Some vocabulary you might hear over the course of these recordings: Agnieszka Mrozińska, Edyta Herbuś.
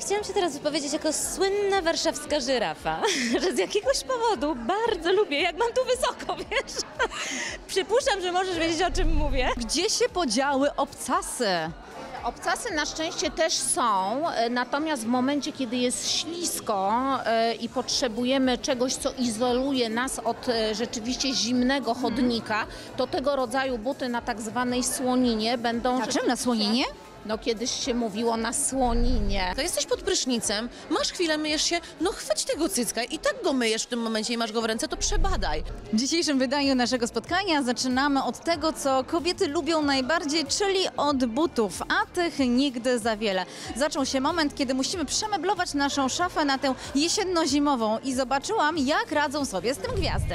Chciałam się teraz wypowiedzieć jako słynna warszawska żyrafa, że z jakiegoś powodu bardzo lubię, jak mam tu wysoko, wiesz? Przypuszczam, że możesz wiedzieć, o czym mówię. Gdzie się podziały obcasy? Obcasy na szczęście też są, natomiast w momencie, kiedy jest ślisko i potrzebujemy czegoś, co izoluje nas od rzeczywiście zimnego chodnika, to tego rodzaju buty na tak zwanej słoninie będą... A czym na słoninie? No kiedyś się mówiło na słoninie. Jesteś pod prysznicem, masz chwilę, myjesz się, no chwyć tego cycka i tak go myjesz w tym momencie i masz go w ręce, to przebadaj. W dzisiejszym wydaniu naszego spotkania zaczynamy od tego, co kobiety lubią najbardziej, czyli od butów, a tych nigdy za wiele. Zaczął się moment, kiedy musimy przemeblować naszą szafę na tę jesienno-zimową i zobaczyłam, jak radzą sobie z tym gwiazdy.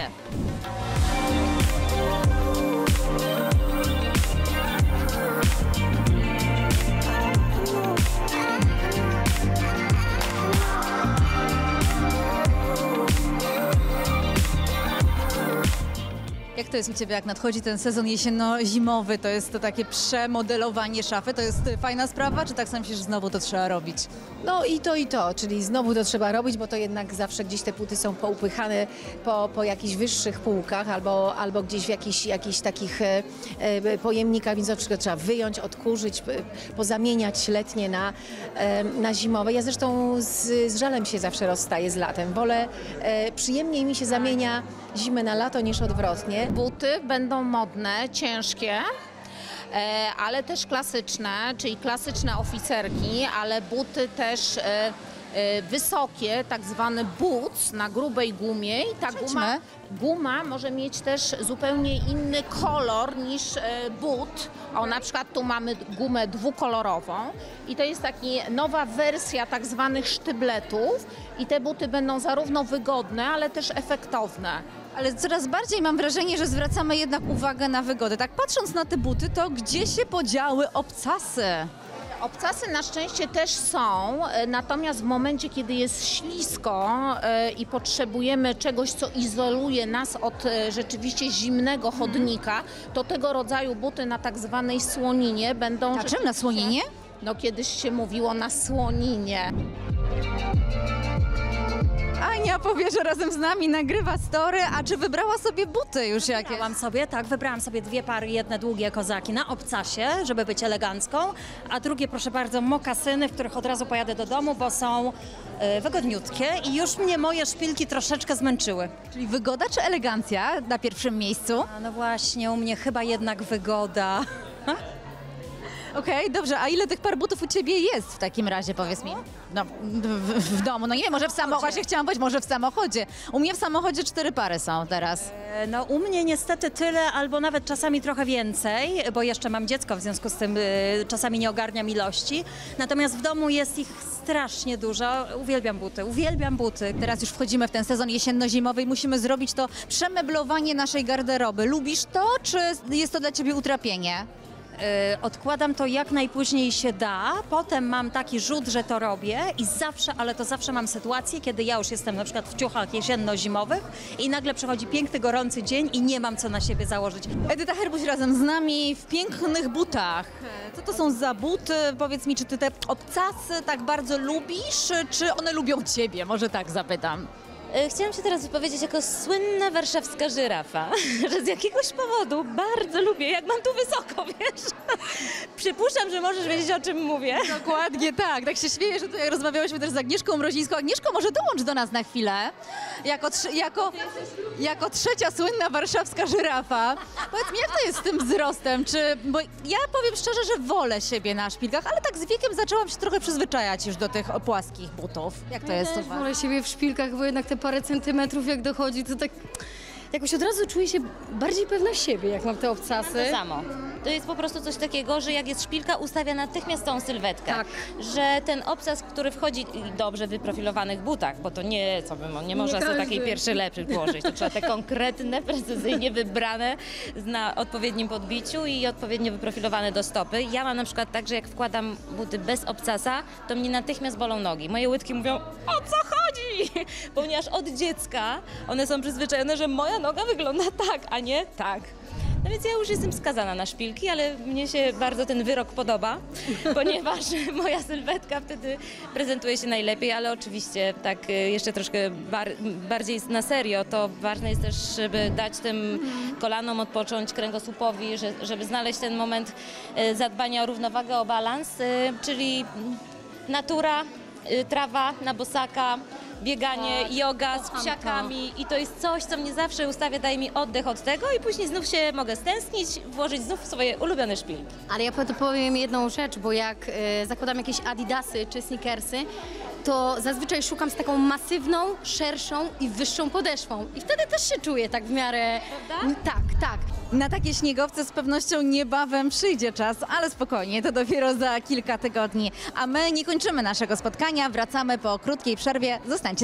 Jak to jest u Ciebie, jak nadchodzi ten sezon jesienno-zimowy? To jest to takie przemodelowanie szafy? To jest fajna sprawa, czy tak sam się, że znowu to trzeba robić? No i to, czyli znowu to trzeba robić, bo to jednak zawsze gdzieś te płyty są poupychane po jakichś wyższych półkach albo gdzieś w jakichś takich pojemnikach, więc zawsze trzeba wyjąć, odkurzyć, pozamieniać letnie na zimowe. Ja zresztą z żalem się zawsze rozstaję z latem. Wolę, przyjemniej mi się zamienia zimę na lato niż odwrotnie. Buty będą modne, ciężkie, ale też klasyczne, czyli klasyczne oficerki, ale buty też wysokie, tak zwany boots na grubej gumie i ta guma może mieć też zupełnie inny kolor niż but. O, na przykład tu mamy gumę dwukolorową i to jest taka nowa wersja tak zwanych sztybletów i te buty będą zarówno wygodne, ale też efektowne. Ale coraz bardziej mam wrażenie, że zwracamy jednak uwagę na wygodę. Tak patrząc na te buty, to gdzie się podziały obcasy? Obcasy na szczęście też są, natomiast w momencie, kiedy jest ślisko i potrzebujemy czegoś, co izoluje nas od rzeczywiście zimnego chodnika, to tego rodzaju buty na tak zwanej słoninie będą... A czym na słoninie? No kiedyś się mówiło na słoninie. Ania powie, że razem z nami nagrywa story, a czy wybrała sobie buty już jakieś? Wybrałam sobie dwie pary, jedne długie kozaki na obcasie, żeby być elegancką, a drugie, proszę bardzo, mokasyny, w których od razu pojadę do domu, bo są wygodniutkie i już mnie moje szpilki troszeczkę zmęczyły. Czyli wygoda czy elegancja na pierwszym miejscu? A no właśnie, u mnie chyba jednak wygoda. Okej, dobrze, a ile tych par butów u Ciebie jest w takim razie, powiedz mi? No, w domu, no nie wiem, może w samochodzie, chciałam powiedzieć, może w samochodzie. U mnie w samochodzie 4 pary są teraz. No u mnie niestety tyle, albo nawet czasami trochę więcej, bo jeszcze mam dziecko, w związku z tym czasami nie ogarniam ilości. Natomiast w domu jest ich strasznie dużo, uwielbiam buty. Teraz już wchodzimy w ten sezon jesienno-zimowy i musimy zrobić to przemeblowanie naszej garderoby. Lubisz to, czy jest to dla Ciebie utrapienie? Odkładam to jak najpóźniej się da, potem mam taki rzut, że to robię i zawsze, ale to zawsze mam sytuację, kiedy ja już jestem na przykład w ciuchach jesienno-zimowych i nagle przychodzi piękny, gorący dzień i nie mam co na siebie założyć. Edyta Herbuś razem z nami w pięknych butach. Co to są za buty? Powiedz mi, czy ty te obcasy tak bardzo lubisz, czy one lubią ciebie? Może tak zapytam. Chciałam się teraz wypowiedzieć jako słynna warszawska żyrafa, że z jakiegoś powodu bardzo lubię, jak mam tu wysoko, wiesz? Przypuszczam, że możesz wiedzieć, o czym mówię. Dokładnie tak. Tak się śmieję, że tutaj rozmawiałyśmy też z Agnieszką Mrozińską. Agnieszko, może dołącz do nas na chwilę, jako trzecia słynna warszawska żyrafa. Powiedz mi, jak to jest z tym wzrostem? Bo ja powiem szczerze, że wolę siebie na szpilkach, ale tak z wiekiem zaczęłam się trochę przyzwyczajać już do tych płaskich butów. Jak to jest? Ja wolę siebie w szpilkach, bo jednak te parę centymetrów jak dochodzi, to tak jakoś od razu czuję się bardziej pewna siebie, jak mam te obcasy. Ja to samo. To jest po prostu coś takiego, że jak jest szpilka, ustawia natychmiast tą sylwetkę. Tak. Że ten obcas, który wchodzi w dobrze wyprofilowanych butach, bo to nie, nie można sobie takiej pierwszej lepszej włożyć. To trzeba te konkretne, precyzyjnie wybrane na odpowiednim podbiciu i odpowiednio wyprofilowane do stopy. Ja mam na przykład tak, że jak wkładam buty bez obcasa, to mnie natychmiast bolą nogi. Moje łydki mówią, o co chodzi? Ponieważ od dziecka one są przyzwyczajone, że moja noga wygląda tak, a nie tak. No więc ja już jestem skazana na szpilki, ale mnie się bardzo ten wyrok podoba, ponieważ moja sylwetka wtedy prezentuje się najlepiej, ale oczywiście tak jeszcze troszkę bardziej na serio, to ważne jest też, żeby dać tym kolanom odpocząć, kręgosłupowi, żeby znaleźć ten moment zadbania o równowagę, o balans, czyli natura, trawa na bosaka, bieganie, joga z psiakami i to jest coś, co mnie zawsze ustawia, daje mi oddech od tego i później znów się mogę stęsknić, włożyć znów swoje ulubione szpilki. Ale ja powiem jedną rzecz, bo jak zakładam jakieś adidasy czy sneakersy, to zazwyczaj szukam z taką masywną, szerszą i wyższą podeszwą i wtedy też się czuję tak w miarę... Prawda? Tak, tak. Na takie śniegowce z pewnością niebawem przyjdzie czas, ale spokojnie, to dopiero za kilka tygodni. A my nie kończymy naszego spotkania, wracamy po krótkiej przerwie. Zostańcie.